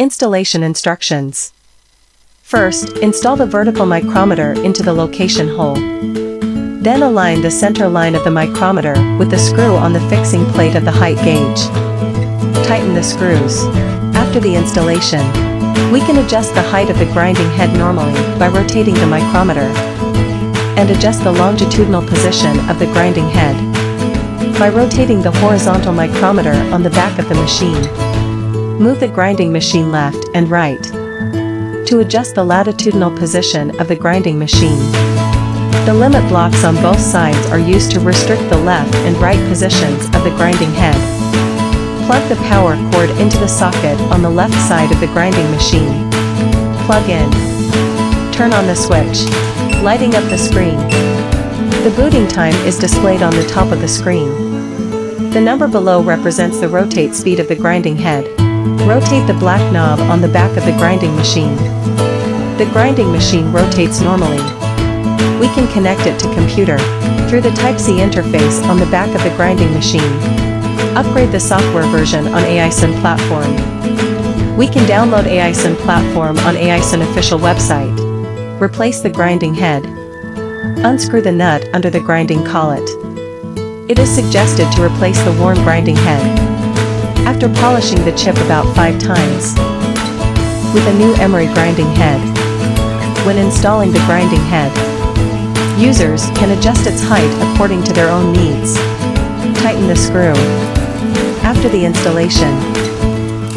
Installation instructions. First, install the vertical micrometer into the location hole. Then align the center line of the micrometer with the screw on the fixing plate of the height gauge. Tighten the screws. After the installation, we can adjust the height of the grinding head normally by rotating the micrometer and adjust the longitudinal position of the grinding head by rotating the horizontal micrometer on the back of the machine. Move the grinding machine left and right to adjust the latitudinal position of the grinding machine. The limit blocks on both sides are used to restrict the left and right positions of the grinding head. Plug the power cord into the socket on the left side of the grinding machine. Plug in. Turn on the switch, lighting up the screen. The booting time is displayed on the top of the screen. The number below represents the rotate speed of the grinding head. Rotate the black knob on the back of the grinding machine. The grinding machine rotates normally. We can connect it to computer through the Type-C interface on the back of the grinding machine. Upgrade the software version on AiXun platform. We can download AiXun platform on AiXun official website. Replace the grinding head. Unscrew the nut under the grinding collet. It is suggested to replace the worn grinding head after polishing the chip about 5 times with a new emery grinding head. When installing the grinding head, users can adjust its height according to their own needs. Tighten the screw. After the installation,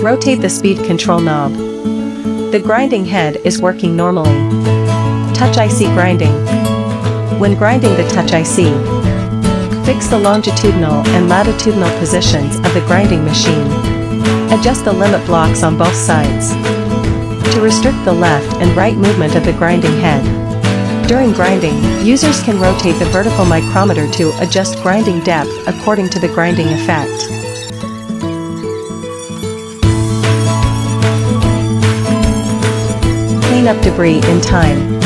rotate the speed control knob. The grinding head is working normally. Touch IC grinding. When grinding the touch IC, fix the longitudinal and latitudinal positions of the grinding machine. Adjust the limit blocks on both sides to restrict the left and right movement of the grinding head. During grinding, users can rotate the vertical micrometer to adjust grinding depth according to the grinding effect. Clean up debris in time.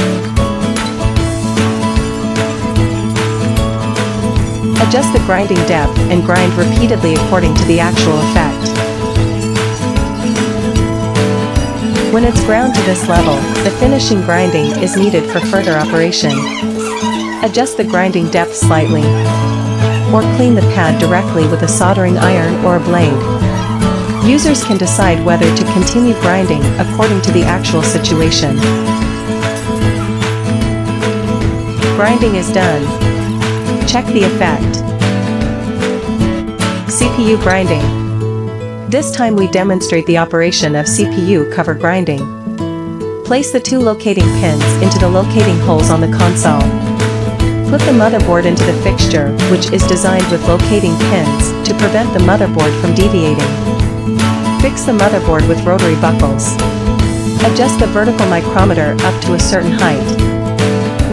Adjust the grinding depth and grind repeatedly according to the actual effect. When it's ground to this level, the finishing grinding is needed for further operation. Adjust the grinding depth slightly, or clean the pad directly with a soldering iron or a blade. Users can decide whether to continue grinding according to the actual situation. Grinding is done. Check the effect. CPU grinding. This time we demonstrate the operation of CPU cover grinding. Place the 2 locating pins into the locating holes on the console. Put the motherboard into the fixture, which is designed with locating pins to prevent the motherboard from deviating. Fix the motherboard with rotary buckles. Adjust the vertical micrometer up to a certain height.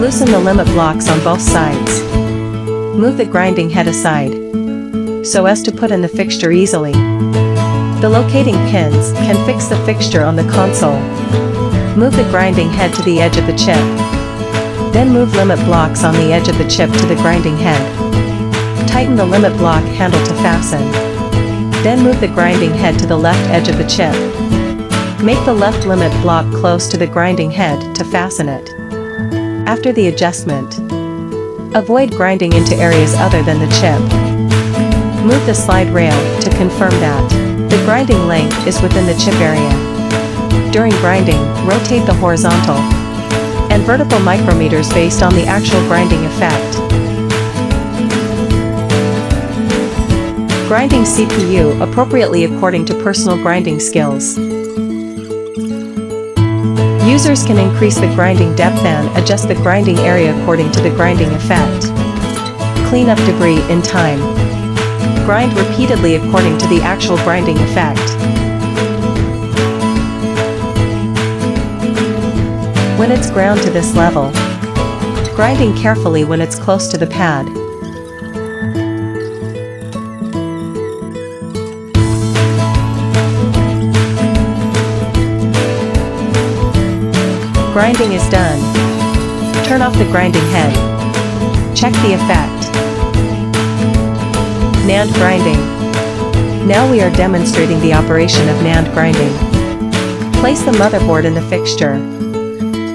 Loosen the limit blocks on both sides. Move the grinding head aside so as to put in the fixture easily. The locating pins can fix the fixture on the console. Move the grinding head to the edge of the chip. Then move limit blocks on the edge of the chip to the grinding head. Tighten the limit block handle to fasten. Then move the grinding head to the left edge of the chip. Make the left limit block close to the grinding head to fasten it. After the adjustment, avoid grinding into areas other than the chip. Move the slide rail to confirm that the grinding length is within the chip area. During grinding, rotate the horizontal and vertical micrometers based on the actual grinding effect. Grinding CPU appropriately according to personal grinding skills. Users can increase the grinding depth and adjust the grinding area according to the grinding effect. Clean up debris in time. Grind repeatedly according to the actual grinding effect. When it's ground to this level, grinding carefully when it's close to the pad. Grinding is done. Turn off the grinding head. Check the effect. NAND grinding. Now we are demonstrating the operation of NAND grinding. Place the motherboard in the fixture.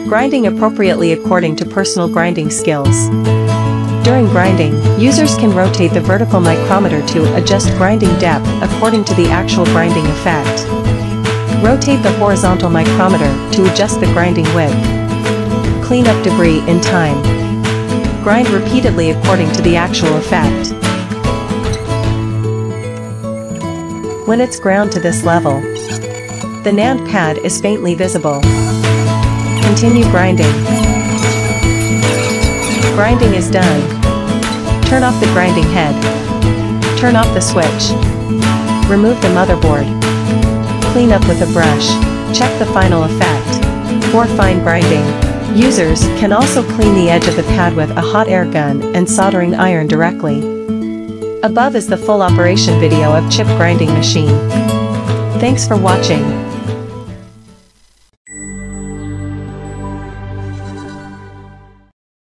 Grinding appropriately according to personal grinding skills. During grinding, users can rotate the vertical micrometer to adjust grinding depth according to the actual grinding effect. Rotate the horizontal micrometer to adjust the grinding width. Clean up debris in time. Grind repeatedly according to the actual effect. When it's ground to this level, the NAND pad is faintly visible. Continue grinding. Grinding is done. Turn off the grinding head. Turn off the switch. Remove the motherboard. Clean up with a brush. Check the final effect. For fine grinding, users can also clean the edge of the pad with a hot air gun and soldering iron directly. Above is the full operation video of chip grinding machine. Thanks for watching.